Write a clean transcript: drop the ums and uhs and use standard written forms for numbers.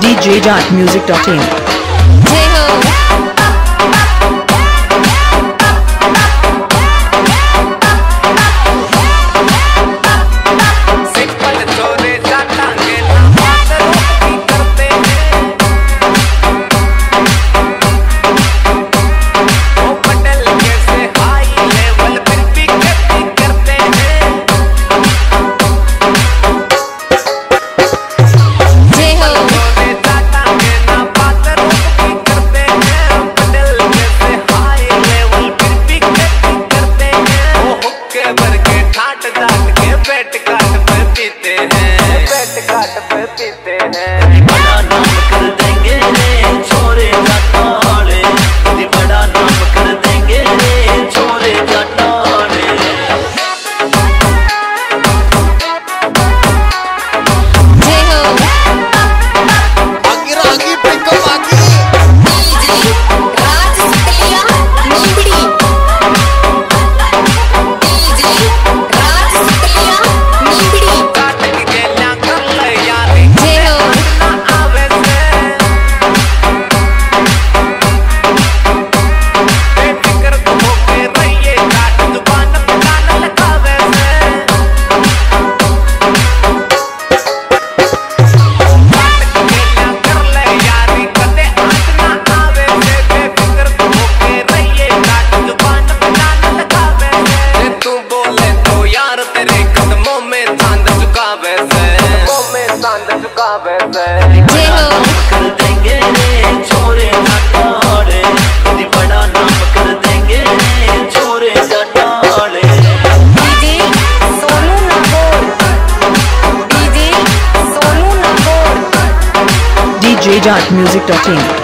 DJ Jart Music Team. DJ Jart Music Team.